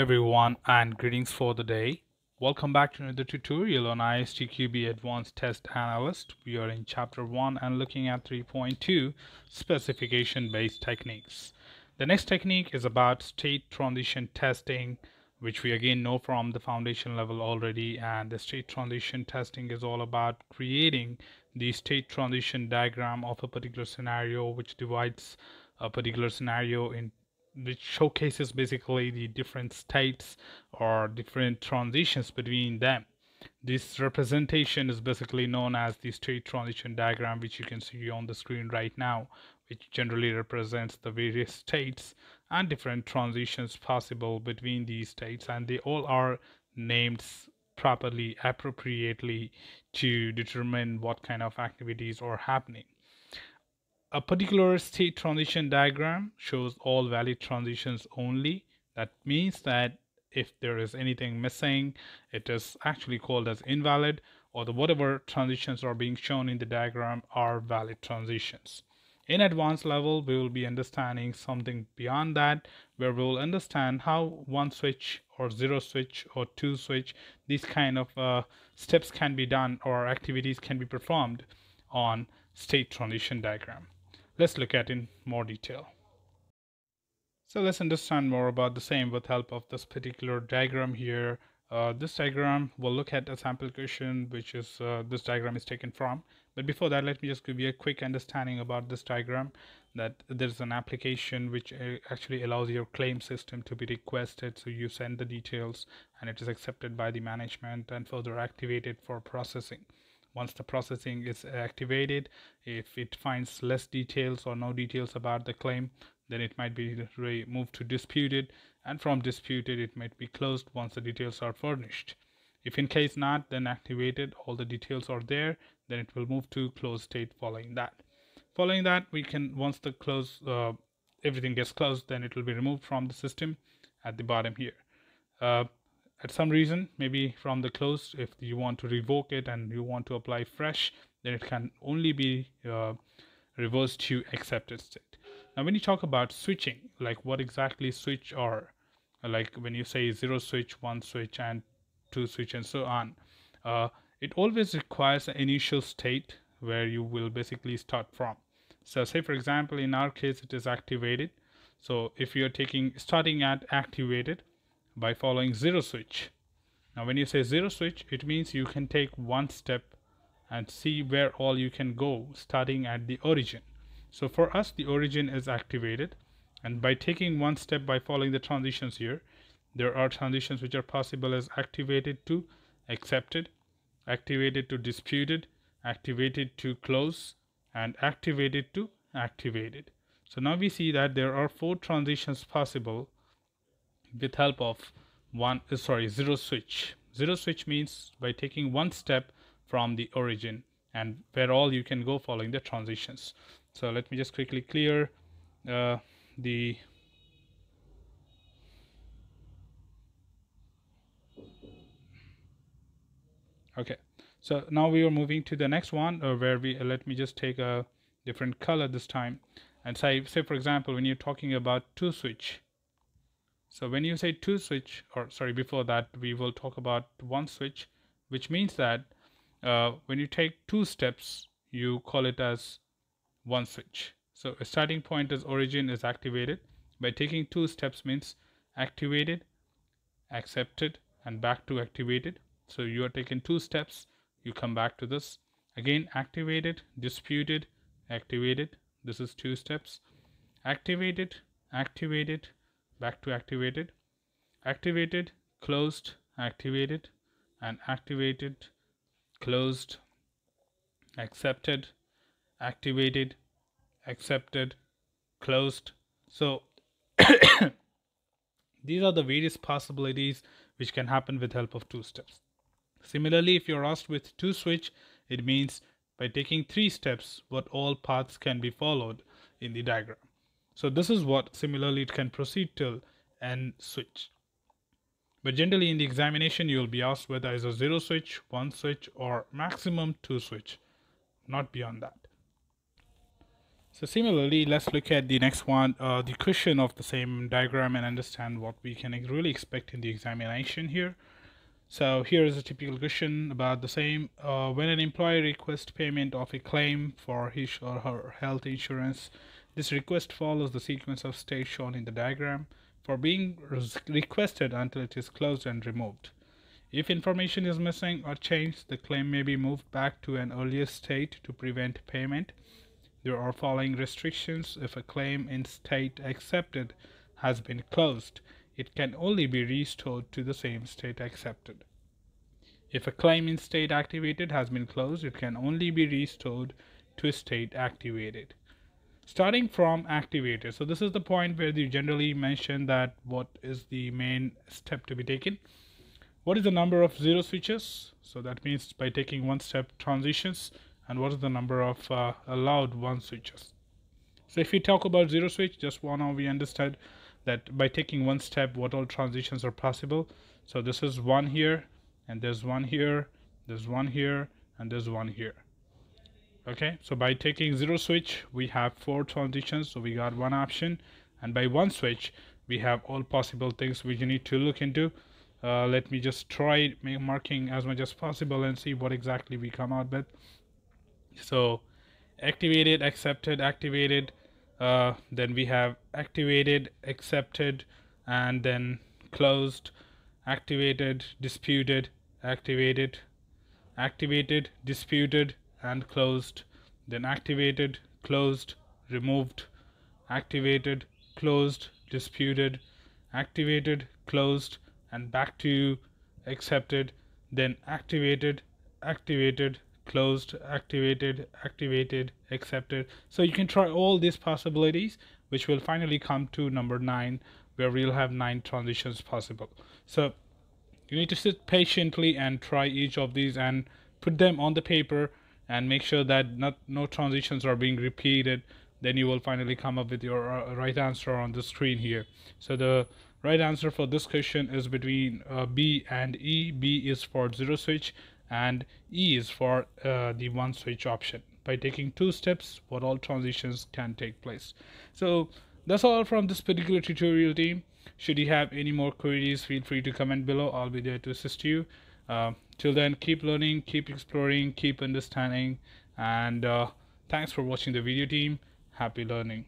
everyone and greetings for the day. Welcome back to another tutorial on ISTQB Advanced Test Analyst. We are in Chapter 1 and looking at 3.2 Specification Based Techniques. The next technique is about state transition testing, which we again know from the foundation level already, and the state transition testing is all about creating the state transition diagram of a particular scenario, which divides a particular scenario in which showcases basically the different states or different transitions between them. This representation is basically known as the state transition diagram, which you can see on the screen right now, which generally represents the various states and different transitions possible between these states, and they all are named properly, appropriately, to determine what kind of activities are happening. A particular state transition diagram shows all valid transitions only. That means that if there is anything missing, it is actually called as invalid, or whatever transitions are being shown in the diagram are valid transitions. In advanced level, we will be understanding something beyond that, where we will understand how one switch or zero switch or two switch, these kind of steps can be done or activities can be performed on state transition diagram. Let's look at in more detail. So let's understand more about the same with help of this particular diagram here. This diagram will look at a sample question, which is this diagram is taken from. But before that, let me just give you a quick understanding about this diagram, that there's an application which actually allows your claim system to be requested. So you send the details and it is accepted by the management and further activated for processing. Once the processing is activated, if it finds less details or no details about the claim, then it might be moved to disputed, and from disputed it might be closed once the details are furnished. If in case not, then activated, all the details are there, then it will move to closed state following that. Following that, we can, once the close everything gets closed, then it will be removed from the system at the bottom here. At some reason, maybe from the closed, if you want to revoke it and you want to apply fresh, then it can only be reversed to accepted state. Now, when you talk about switching, like what exactly switch are, like when you say zero switch, one switch, and two switch, and so on, it always requires an initial state where you will basically start from. So, say for example, in our case, it is activated. So, if you are starting at activated by following zero switch. Now when you say zero switch, it means you can take one step and see where all you can go, starting at the origin. So for us, the origin is activated, and by taking one step by following the transitions here, there are transitions which are possible as activated to accepted, activated to disputed, activated to close, and activated to activated. So now we see that there are four transitions possible with help of zero switch. Zero switch means by taking one step from the origin and where all you can go following the transitions. So let me just quickly clear the okay. So now we are moving to the next one, where we let me just take a different color this time and say for example, when you're talking about two switch. So when you say two switch, or sorry, before that we will talk about one switch, which means that when you take two steps, you call it as one switch. So a starting point is origin is activated. By taking two steps means activated, accepted, and back to activated. So you are taking two steps, you come back to this. Again, activated, disputed, activated. This is two steps. Activated, activated, back to activated, activated, closed, activated, and activated, closed, accepted, activated, accepted, closed. So these are the various possibilities which can happen with help of two steps. Similarly, if you're asked with two switch, it means by taking three steps, what all paths can be followed in the diagram. So this is what similarly it can proceed till and switch. But generally in the examination, you'll be asked whether it's a zero switch, one switch, or maximum two switch, not beyond that. So similarly, let's look at the next one, the question of the same diagram, and understand what we can really expect in the examination here. So here is a typical question about the same. When an employee requests payment of a claim for his or her health insurance, this request follows the sequence of steps shown in the diagram for being requested until it is closed and removed. If information is missing or changed, the claim may be moved back to an earlier state to prevent payment. There are following restrictions. If a claim in state accepted has been closed, it can only be restored to the same state accepted. If a claim in state activated has been closed, it can only be restored to state activated. Starting from activated, so this is the point where you generally mention that what is the main step to be taken. What is the number of zero switches? So that means by taking one step transitions, and what is the number of allowed one switches. So if we talk about zero switch, just wanna we understand that by taking one step, what all transitions are possible. So this is one here, and there's one here, there's one here, and there's one here. Okay, so by taking zero switch, we have four transitions, so we got one option, and by one switch, we have all possible things which you need to look into. Let me just try marking as much as possible and see what exactly we come out with. So activated, accepted, activated, then we have activated, accepted, and then closed, activated, disputed, activated, activated, disputed, and closed, then activated, closed, removed, activated, closed, disputed, activated, closed, and back to accepted, then activated, activated, closed, activated, activated, accepted. So you can try all these possibilities, which will finally come to number 9, where we'll have 9 transitions possible. So you need to sit patiently and try each of these and put them on the paper and make sure that no transitions are being repeated. Then you will finally come up with your right answer on the screen here. So the right answer for this question is between B and E. B is for zero switch, and E is for the one switch option. By taking two steps, what all transitions can take place. So that's all from this particular tutorial team. Should you have any more queries, feel free to comment below. I'll be there to assist you. Till then, keep learning, keep exploring, keep understanding, and thanks for watching the video team. Happy learning.